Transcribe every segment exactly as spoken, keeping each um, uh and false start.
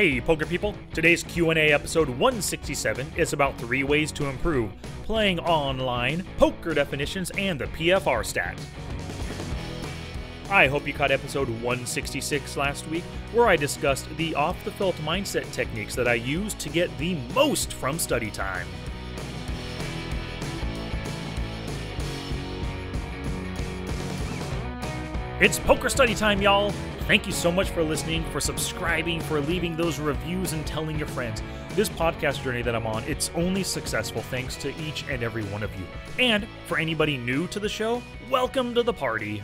Hey poker people, today's Q and A episode one sixty-seven is about three ways to improve playing online, poker definitions, and the P F R stat. I hope you caught episode one sixty-six last week, where I discussed the off-the-felt mindset techniques that I use to get the most from study time. It's poker study time, y'all! Thank you so much for listening, for subscribing, for leaving those reviews and telling your friends. This podcast journey that I'm on, it's only successful thanks to each and every one of you. And for anybody new to the show, welcome to the party.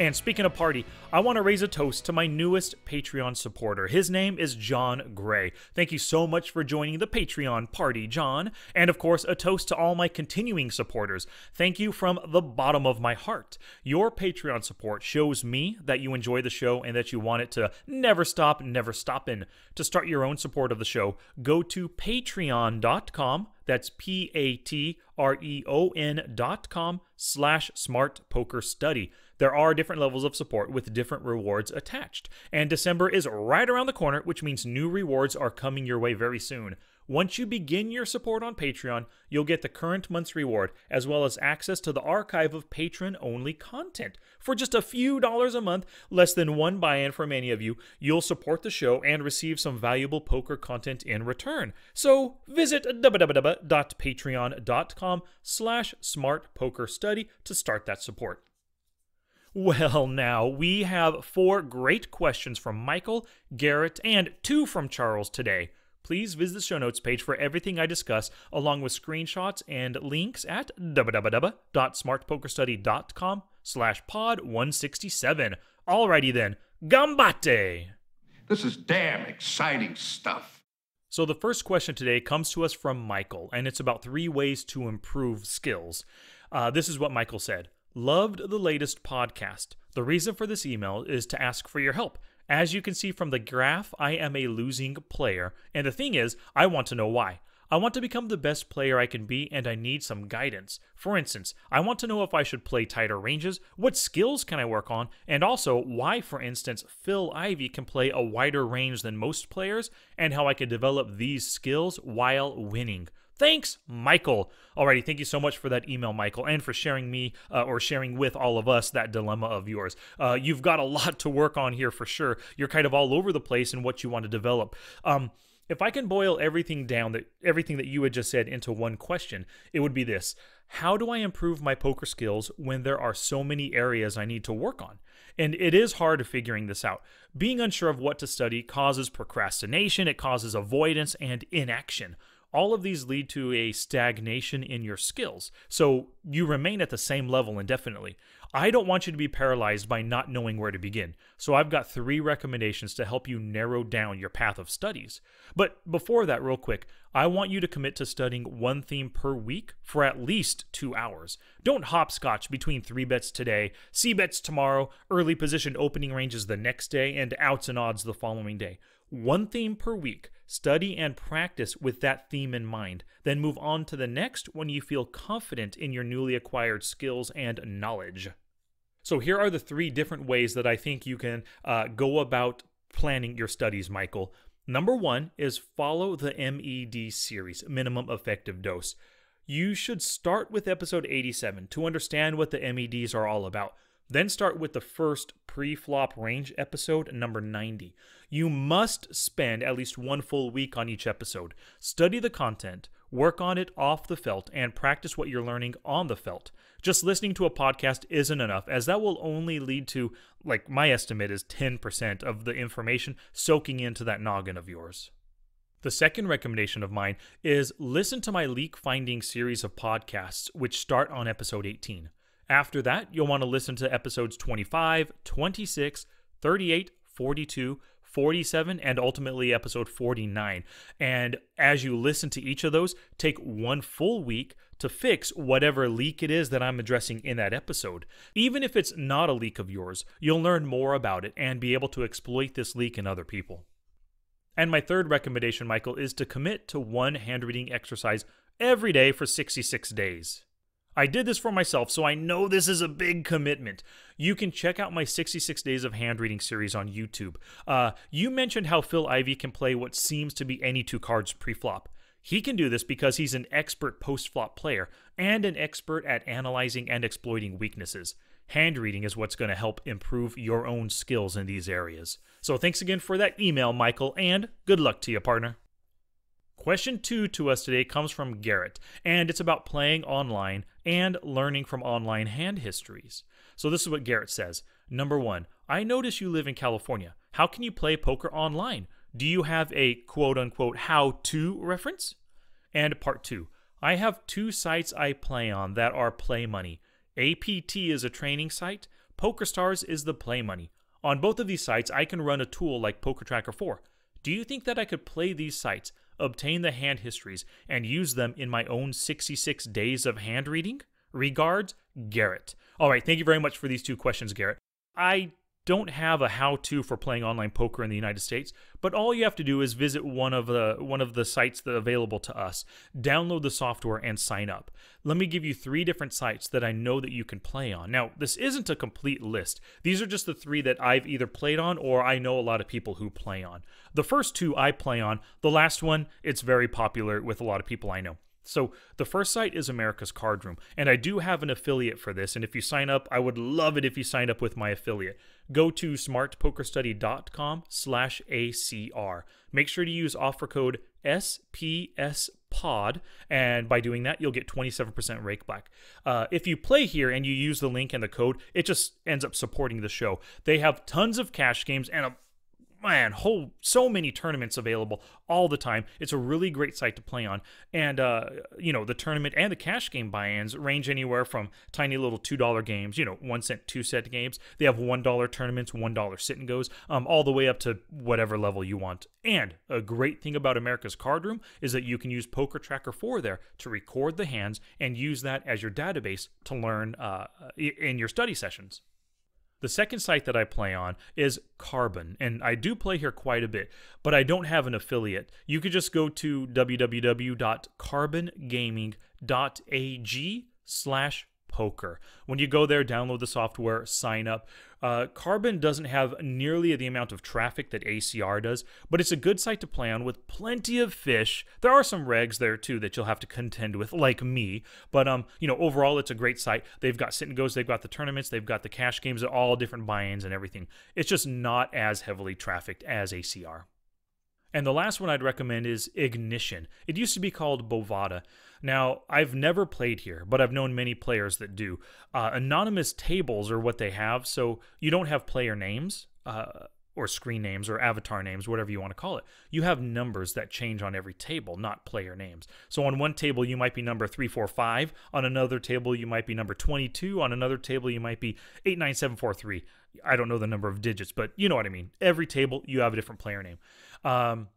And speaking of party, I want to raise a toast to my newest Patreon supporter. His name is John Gray. Thank you so much for joining the Patreon party, John. And of course, a toast to all my continuing supporters. Thank you from the bottom of my heart. Your Patreon support shows me that you enjoy the show and that you want it to never stop, never stoppin'. To start your own support of the show, go to patreon dot com. That's P A T R E O N dot com slash SmartPokerStudy. There are different levels of support with different rewards attached. And December is right around the corner, which means new rewards are coming your way very soon. Once you begin your support on Patreon, you'll get the current month's reward, as well as access to the archive of patron-only content. For just a few dollars a month, less than one buy-in for many of you, you'll support the show and receive some valuable poker content in return. So visit www.patreon.com slash smartpokerstudy to start that support. Well, now, we have four great questions from Michael, Garrett, and two from Charles today. Please visit the show notes page for everything I discuss, along with screenshots and links at www.smartpokerstudy.com slash pod 167. Alrighty then, gambate! This is damn exciting stuff. So the first question today comes to us from Michael, and it's about three ways to improve skills. Uh, this is what Michael said. Loved the latest podcast. The reason for this email is to ask for your help. As you can see from the graph, I am a losing player, and the thing is, I want to know why. I want to become the best player I can be, and I need some guidance. For instance, I want to know if I should play tighter ranges, what skills can I work on, and also why, for instance, Phil Ivey can play a wider range than most players, and how I can develop these skills while winning. Thanks, Michael. Alrighty, thank you so much for that email, Michael, and for sharing me uh, or sharing with all of us that dilemma of yours. Uh, you've got a lot to work on here for sure. You're kind of all over the place in what you want to develop. Um, if I can boil everything down, that everything that you had just said into one question, it would be this. How do I improve my poker skills when there are so many areas I need to work on? And it is hard figuring this out. Being unsure of what to study causes procrastination, it causes avoidance and inaction. All of these lead to a stagnation in your skills, so you remain at the same level indefinitely. I don't want you to be paralyzed by not knowing where to begin, so I've got three recommendations to help you narrow down your path of studies. But before that, real quick, I want you to commit to studying one theme per week for at least two hours. Don't hopscotch between three bets today, C bets tomorrow, early position opening ranges the next day, and outs and odds the following day. One theme per week, study and practice with that theme in mind, then move on to the next when you feel confident in your newly acquired skills and knowledge. So here are the three different ways that I think you can uh, go about planning your studies, Michael. Number one is follow the M E D series, minimum effective dose. You should start with episode eighty-seven to understand what the M E Ds are all about. Then start with the first pre-flop range episode, number ninety. You must spend at least one full week on each episode. Study the content, work on it off the felt, and practice what you're learning on the felt. Just listening to a podcast isn't enough, as that will only lead to, like my estimate is ten percent of the information soaking into that noggin of yours. The second recommendation of mine is listen to my leak finding series of podcasts, which start on episode eighteen. After that, you'll want to listen to episodes twenty-five, twenty-six, thirty-eight, forty-two, forty-seven, and ultimately episode forty-nine. And as you listen to each of those, take one full week to fix whatever leak it is that I'm addressing in that episode. Even if it's not a leak of yours, you'll learn more about it and be able to exploit this leak in other people. And my third recommendation, Michael, is to commit to one handwriting exercise every day for sixty-six days. I did this for myself, so I know this is a big commitment. You can check out my sixty-six Days of Hand Reading series on YouTube. Uh, you mentioned how Phil Ivey can play what seems to be any two cards pre-flop. He can do this because he's an expert post-flop player and an expert at analyzing and exploiting weaknesses. Hand reading is what's going to help improve your own skills in these areas. So thanks again for that email, Michael, and good luck to you, partner. Question two to us today comes from Garrett, and it's about playing online and learning from online hand histories. So this is what Garrett says. Number one, I notice you live in California. How can you play poker online? Do you have a quote-unquote how-to reference? And part two, I have two sites I play on that are play money. A P T is a training site. PokerStars is the play money. On both of these sites, I can run a tool like PokerTracker four. Do you think that I could play these sites, obtain the hand histories, and use them in my own sixty-six days of hand reading? Regards, Garrett. All right, thank you very much for these two questions, Garrett. I don't have a how-to for playing online poker in the United States, but all you have to do is visit one of the one of the sites that are available to us, download the software, and sign up. Let me give you three different sites that I know that you can play on. Now, this isn't a complete list. These are just the three that I've either played on or I know a lot of people who play on. The first two I play on. The last one, it's very popular with a lot of people I know. So the first site is America's Card Room, and I do have an affiliate for this, and if you sign up, I would love it if you signed up with my affiliate. Go to smart poker study dot com slash A C R. Make sure to use offer code S P S pod, and by doing that, you'll get twenty-seven percent rake back. Uh, if you play here and you use the link and the code, it just ends up supporting the show. They have tons of cash games and a Man, whole so many tournaments available all the time. It's a really great site to play on. And, uh, you know, the tournament and the cash game buy-ins range anywhere from tiny little two dollar games, you know, one cent, two cent games. They have one dollar tournaments, one dollar sit and goes, um, all the way up to whatever level you want. And a great thing about America's Card Room is that you can use PokerTracker four there to record the hands and use that as your database to learn uh, in your study sessions. The second site that I play on is Carbon, and I do play here quite a bit, but I don't have an affiliate. You could just go to w w w dot carbon gaming dot a g slash poker. When you go there, download the software, sign up. Uh, Carbon doesn't have nearly the amount of traffic that A C R does, but it's a good site to play on with plenty of fish. There are some regs there too that you'll have to contend with, like me. But um, you know, overall, it's a great site. They've got sit and goes, they've got the tournaments, they've got the cash games, all different buy-ins and everything. It's just not as heavily trafficked as A C R. And the last one I'd recommend is Ignition. It used to be called Bovada. Now, I've never played here, but I've known many players that do. Uh, anonymous tables are what they have, so you don't have player names, uh, or screen names, or avatar names, whatever you want to call it. You have numbers that change on every table, not player names. So on one table, you might be number three four five. On another table, you might be number twenty-two. On another table, you might be eight nine seven four three. I don't know the number of digits, but you know what I mean. Every table, you have a different player name. Um,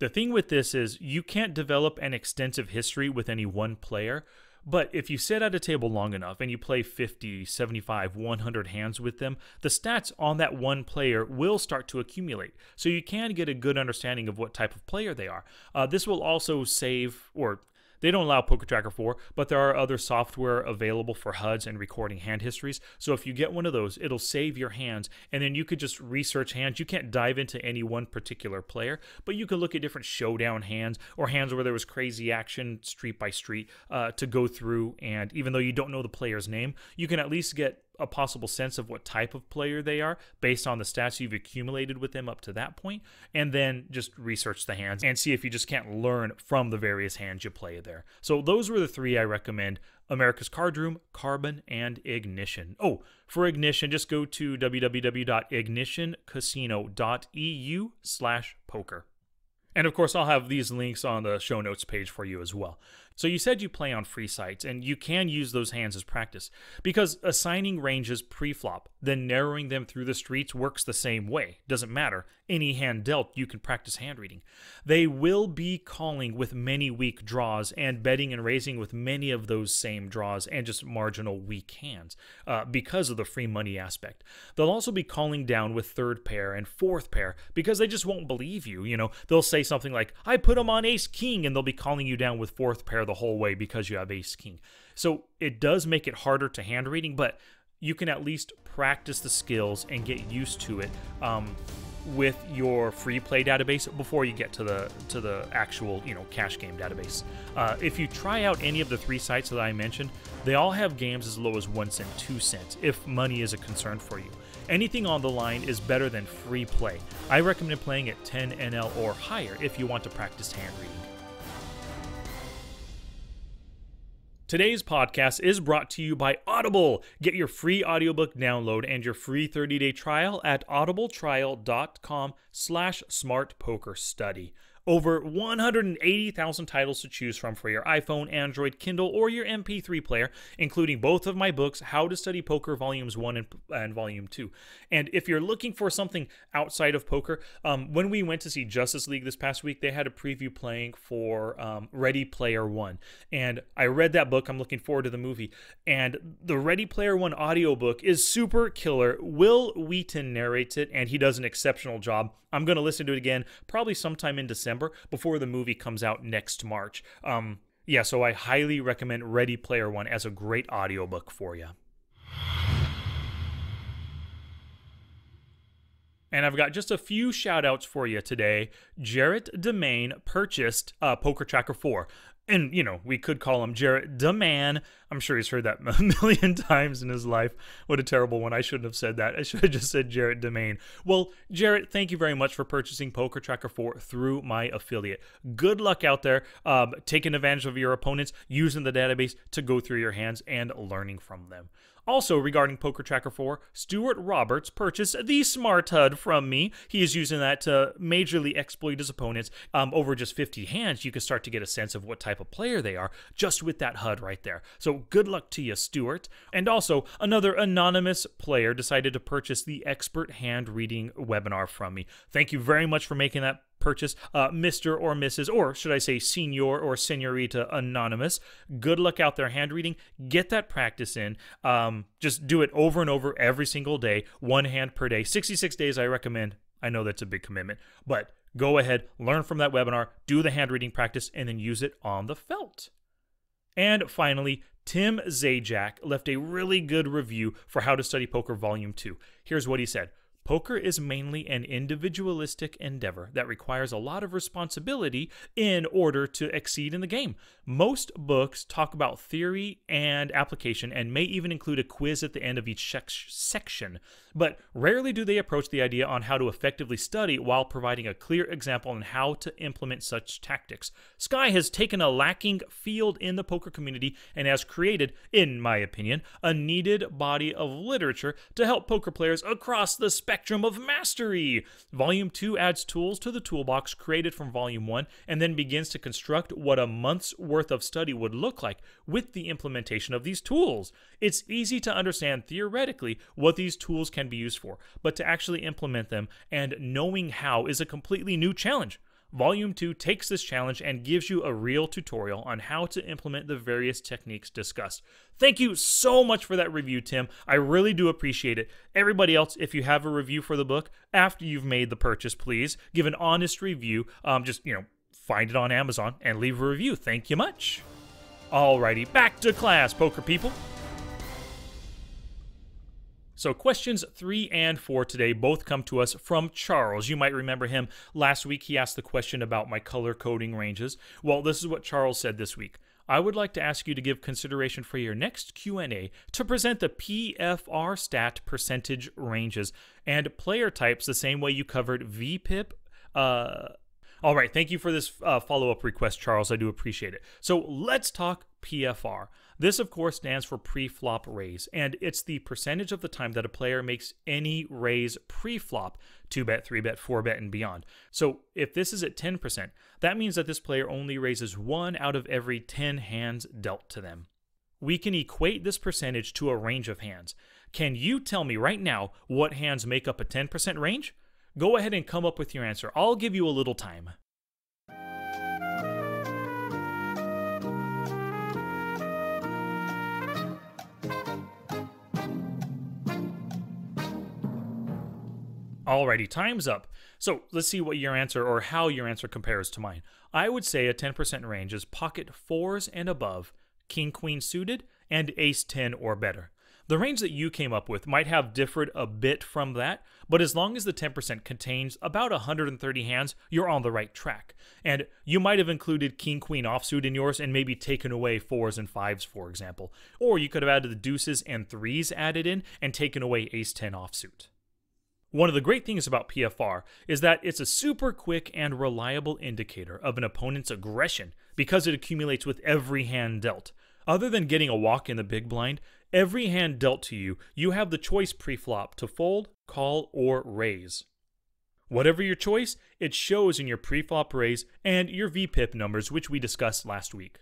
the thing with this is you can't develop an extensive history with any one player, but if you sit at a table long enough and you play fifty, seventy-five, one hundred hands with them, the stats on that one player will start to accumulate. So you can get a good understanding of what type of player they are. Uh, this will also save, or they don't allow PokerTracker four, but there are other software available for H U Ds and recording hand histories. So if you get one of those, it'll save your hands, and then you could just research hands. You can't dive into any one particular player, but you can look at different showdown hands or hands where there was crazy action street by street uh, to go through. And even though you don't know the player's name, you can at least get a possible sense of what type of player they are based on the stats you've accumulated with them up to that point, and then just research the hands and see if you just can't learn from the various hands you play there. So those were the three I recommend: America's Card Room, Carbon, and Ignition. Oh, for Ignition, just go to w w w dot ignition casino dot e u slash poker. And of course, I'll have these links on the show notes page for you as well. So you said you play on free sites, and you can use those hands as practice, because assigning ranges pre-flop, then narrowing them through the streets works the same way. Doesn't matter. Any hand dealt, you can practice hand reading. They will be calling with many weak draws and betting and raising with many of those same draws and just marginal weak hands uh, because of the free money aspect. They'll also be calling down with third pair and fourth pair because they just won't believe you. You know, they'll say something like, I put them on ace king, and they'll be calling you down with fourth pair pair the whole way because you have ace king. So it does make it harder to hand reading, but you can at least practice the skills and get used to it um, with your free play database before you get to the to the actual you know cash game database. Uh, if you try out any of the three sites that I mentioned, they all have games as low as one cent, two cents, if money is a concern for you. Anything on the line is better than free play. I recommend playing at ten N L or higher if you want to practice hand reading. Today's podcast is brought to you by Audible. Get your free audiobook download and your free thirty day trial at audible trial dot com slash smart poker study. Over one hundred eighty thousand titles to choose from for your iPhone, Android, Kindle, or your M P three player, including both of my books, How to Study Poker Volumes one and, and Volume two. And if you're looking for something outside of poker, um, when we went to see Justice League this past week, they had a preview playing for um, Ready Player One. And I read that book. I'm looking forward to the movie. And the Ready Player One audiobook is super killer. Will Wheaton narrates it, and he does an exceptional job. I'm going to listen to it again probably sometime in December, before the movie comes out next March. Um, yeah, so I highly recommend Ready Player One as a great audiobook for you. And I've got just a few shout-outs for you today. Jarrett Demain purchased uh, PokerTracker four. And, you know, we could call him Jarrett Demain. I'm sure he's heard that a million times in his life. What a terrible one. I shouldn't have said that. I should have just said Jarrett Demain. Well, Jarrett, thank you very much for purchasing PokerTracker four through my affiliate. Good luck out there um, taking advantage of your opponents, using the database to go through your hands, and learning from them. Also, regarding PokerTracker four, Stuart Roberts purchased the Smart H U D from me. He is using that to majorly exploit his opponents. Um, over just fifty hands, you can start to get a sense of what type of player they are just with that H U D right there. So good luck to you, Stuart. And also, another anonymous player decided to purchase the Expert Hand Reading webinar from me. Thank you very much for making that purchase, uh, Mister or Missus, or should I say Senior or Senorita Anonymous. Good luck out there hand reading. Get that practice in. Um, just do it over and over every single day, one hand per day. sixty-six days I recommend. I know that's a big commitment, but go ahead, learn from that webinar, do the hand reading practice, and then use it on the felt. And finally, Tim Zajac left a really good review for How to Study Poker Volume two. Here's what he said. Poker is mainly an individualistic endeavor that requires a lot of responsibility in order to exceed in the game. Most books talk about theory and application and may even include a quiz at the end of each section, but rarely do they approach the idea on how to effectively study while providing a clear example on how to implement such tactics. Sky has taken a lacking field in the poker community and has created, in my opinion, a needed body of literature to help poker players across the spectrum. Spectrum of mastery. Volume two adds tools to the toolbox created from Volume one and then begins to construct what a month's worth of study would look like with the implementation of these tools. It's easy to understand theoretically what these tools can be used for, but to actually implement them and knowing how is a completely new challenge. Volume two takes this challenge and gives you a real tutorial on how to implement the various techniques discussed. Thank you so much for that review, Tim. I really do appreciate it. Everybody else, if you have a review for the book, after you've made the purchase, please give an honest review. Um, just, you know, find it on Amazon and leave a review. Thank you much. Alrighty, back to class, poker people. So questions three and four today both come to us from Charles. You might remember him. Last week he asked the question about my color coding ranges. Well, this is what Charles said this week. I would like to ask you to give consideration for your next Q and A to present the P F R stat percentage ranges and player types the same way you covered V P I P. Uh, all right, thank you for this uh, follow-up request, Charles. I do appreciate it. So let's talk P F R. This, of course, stands for pre-flop raise, and it's the percentage of the time that a player makes any raise pre-flop, two bet, three bet, four bet, and beyond. So if this is at ten percent, that means that this player only raises one out of every ten hands dealt to them. We can equate this percentage to a range of hands. Can you tell me right now what hands make up a ten percent range? Go ahead and come up with your answer. I'll give you a little time. Alrighty, time's up. So let's see what your answer or how your answer compares to mine. I would say a ten percent range is pocket fours and above, king queen suited, and ace ten or better. The range that you came up with might have differed a bit from that, but as long as the ten percent contains about one hundred thirty hands, you're on the right track. And you might have included king-queen offsuit in yours and maybe taken away fours and fives, for example. Or you could have added the deuces and threes added in and taken away ace ten offsuit. One of the great things about P F R is that it's a super quick and reliable indicator of an opponent's aggression because it accumulates with every hand dealt. Other than getting a walk in the big blind, every hand dealt to you, you have the choice preflop to fold, call, or raise. Whatever your choice, it shows in your preflop raise and your V P I P numbers, which we discussed last week.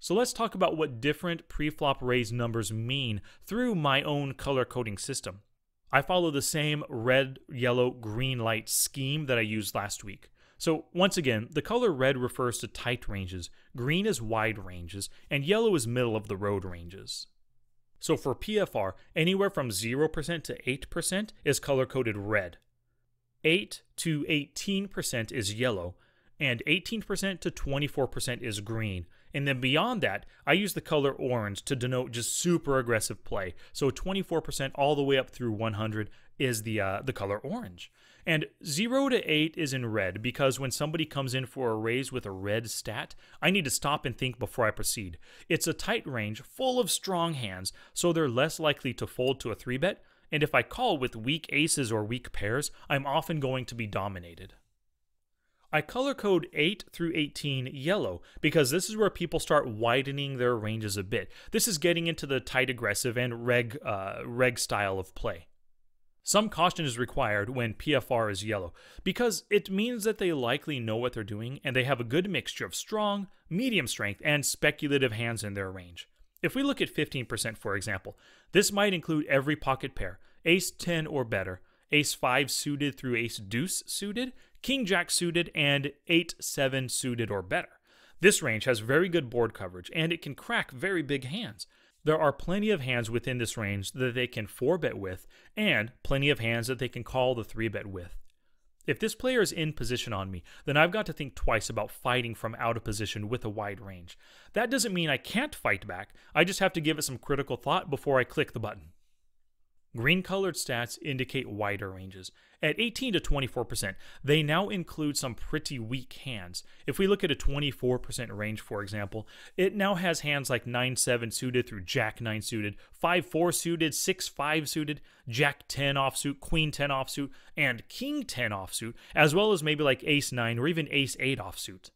So let's talk about what different preflop raise numbers mean through my own color coding system. I follow the same red, yellow, green light scheme that I used last week. So once again, the color red refers to tight ranges, green is wide ranges, and yellow is middle of the road ranges. So for P F R, anywhere from zero percent to eight percent is color-coded red. eight to eighteen percent is yellow, and eighteen percent to twenty-four percent is green. And then beyond that, I use the color orange to denote just super aggressive play. So twenty-four percent all the way up through one hundred is the uh, the color orange. And zero to eight is in red because when somebody comes in for a raise with a red stat, I need to stop and think before I proceed. It's a tight range full of strong hands, so they're less likely to fold to a three bet, and if I call with weak aces or weak pairs, I'm often going to be dominated. I color code eight through eighteen yellow because this is where people start widening their ranges a bit. This is getting into the tight aggressive and reg, uh, reg style of play. Some caution is required when P F R is yellow because it means that they likely know what they're doing and they have a good mixture of strong, medium strength, and speculative hands in their range. If we look at fifteen percent, for example, this might include every pocket pair, ace ten or better, ace five suited through ace deuce suited, king jack suited, and eight seven suited or better. This range has very good board coverage and it can crack very big hands. There are plenty of hands within this range that they can four bet with, and plenty of hands that they can call the three bet with. If this player is in position on me, then I've got to think twice about fighting from out of position with a wide range. That doesn't mean I can't fight back, I just have to give it some critical thought before I click the button. Green-colored stats indicate wider ranges. At eighteen to twenty-four percent, they now include some pretty weak hands. If we look at a twenty-four percent range, for example, it now has hands like nine seven suited through jack nine suited, five four suited, six five suited, jack ten offsuit, queen ten offsuit, and king ten offsuit, as well as maybe like ace nine or even ace eight offsuit.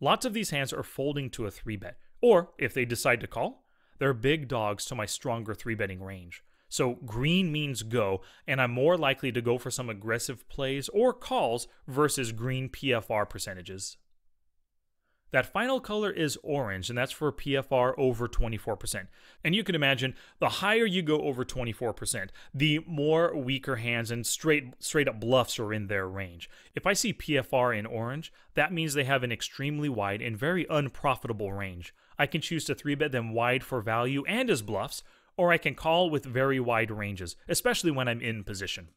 Lots of these hands are folding to a three bet, or if they decide to call, they're big dogs to my stronger three betting range. So green means go, and I'm more likely to go for some aggressive plays or calls versus green P F R percentages. That final color is orange, and that's for P F R over twenty-four percent. And you can imagine, the higher you go over twenty-four percent, the more weaker hands and straight, straight up bluffs are in their range. If I see P F R in orange, that means they have an extremely wide and very unprofitable range. I can choose to three bet them wide for value and as bluffs, or I can call with very wide ranges, especially when I'm in position.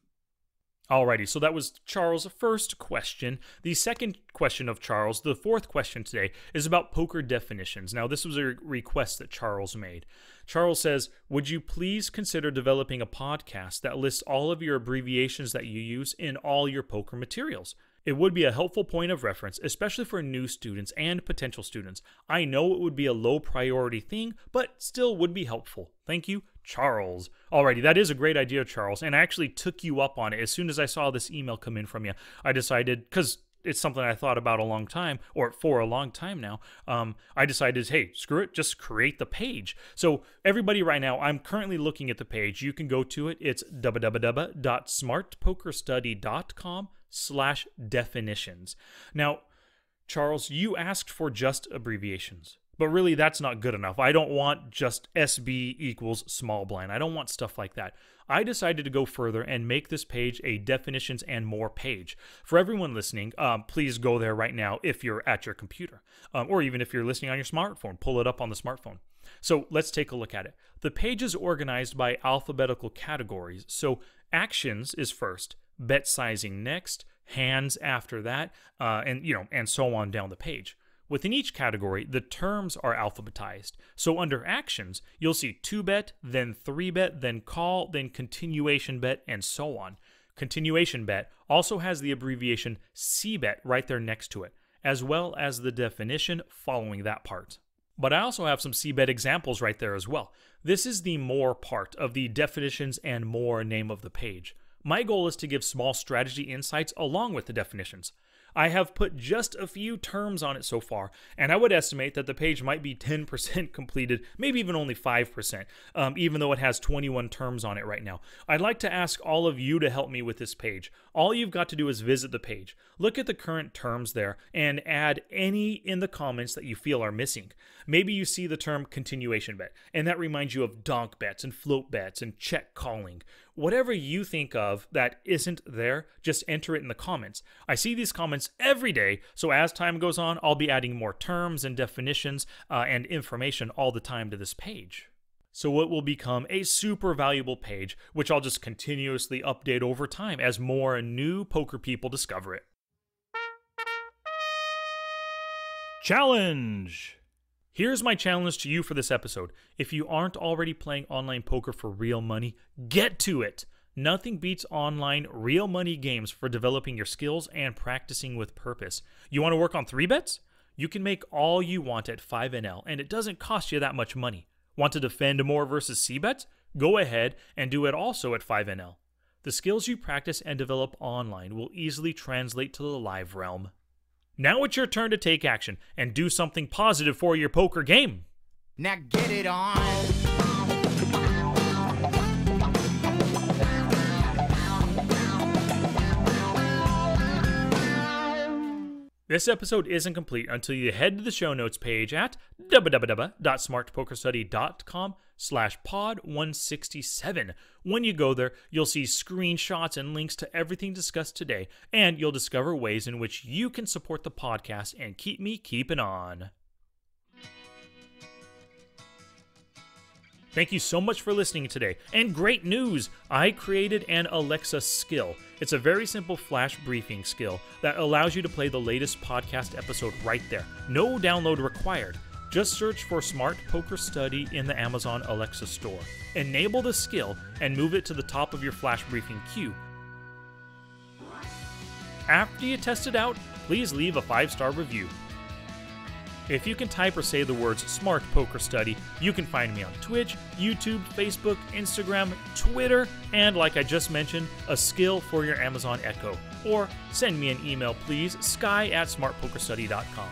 Alrighty, so that was Charles' first question. The second question of Charles, the fourth question today, is about poker definitions. Now, this was a request that Charles made. Charles says, would you please consider developing a podcast that lists all of your abbreviations that you use in all your poker materials? It would be a helpful point of reference, especially for new students and potential students. I know it would be a low priority thing, but still would be helpful. Thank you, Charles. Alrighty, that is a great idea, Charles, and I actually took you up on it. As soon as I saw this email come in from you, I decided, because it's something I thought about a long time, or for a long time now, um, I decided, hey, screw it, just create the page. So everybody right now, I'm currently looking at the page. You can go to it. It's www.smartpokerstudy.com slash definitions. Now, Charles, you asked for just abbreviations, but really that's not good enough. I don't want just S B equals small blind. I don't want stuff like that. I decided to go further and make this page a definitions and more page. For everyone listening, um, please go there right now if you're at your computer, um, or even if you're listening on your smartphone, pull it up on the smartphone. So let's take a look at it. The page is organized by alphabetical categories. So actions is first, bet sizing next, hands after that, uh, and you know, and so on down the page. Within each category, the terms are alphabetized. So under actions, you'll see two bet, then three bet, then call, then continuation bet, and so on. Continuation bet also has the abbreviation C bet right there next to it, as well as the definition following that part. But I also have some C bet examples right there as well. This is the more part of the definitions and more name of the page. My goal is to give small strategy insights along with the definitions. I have put just a few terms on it so far, and I would estimate that the page might be ten percent completed, maybe even only five percent, um, even though it has twenty-one terms on it right now. I'd like to ask all of you to help me with this page. All you've got to do is visit the page, look at the current terms there, and add any in the comments that you feel are missing. Maybe you see the term continuation bet, and that reminds you of donk bets and float bets and check calling. Whatever you think of that isn't there, just enter it in the comments. I see these comments every day, so as time goes on, I'll be adding more terms and definitions uh, and information all the time to this page. So it will become a super valuable page, which I'll just continuously update over time as more new poker people discover it. Challenge! Here's my challenge to you for this episode. If you aren't already playing online poker for real money, get to it. Nothing beats online real money games for developing your skills and practicing with purpose. You want to work on three bets? You can make all you want at five N L, and it doesn't cost you that much money. Want to defend more versus C bets? Go ahead and do it also at five N L. The skills you practice and develop online will easily translate to the live realm. Now it's your turn to take action and do something positive for your poker game. Now get it on. This episode isn't complete until you head to the show notes page at w w w dot smart poker study dot com slash pod one sixty-seven. When you go there, you'll see screenshots and links to everything discussed today, and you'll discover ways in which you can support the podcast and keep me keeping on. Thank you so much for listening today, and great news! I created an Alexa skill. It's a very simple flash briefing skill that allows you to play the latest podcast episode right there. No download required. Just search for Smart Poker Study in the Amazon Alexa store. Enable the skill and move it to the top of your flash briefing queue. After you test it out, please leave a five star review. If you can type or say the words Smart Poker Study, you can find me on Twitch, YouTube, Facebook, Instagram, Twitter, and like I just mentioned, a skill for your Amazon Echo. Or send me an email, please, sky at smart poker study dot com.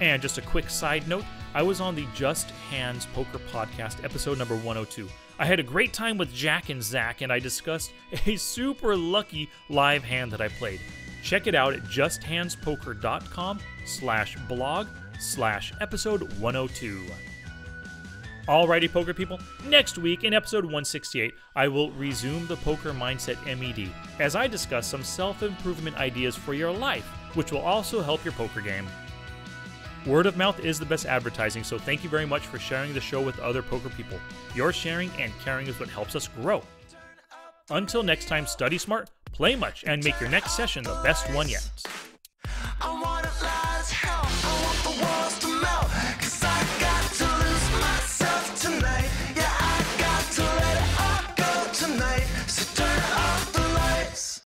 And just a quick side note, I was on the Just Hands Poker Podcast, episode number one oh two. I had a great time with Jack and Zach, and I discussed a super lucky live hand that I played. Check it out at just hands poker dot com slash blog slash episode one oh two. Alrighty, poker people, next week in episode one sixty-eight, I will resume the Poker Mindset M E D as I discuss some self-improvement ideas for your life, which will also help your poker game. Word of mouth is the best advertising, so thank you very much for sharing the show with other poker people. Your sharing and caring is what helps us grow. Until next time, study smart, play much, and make your next session the best one yet. I want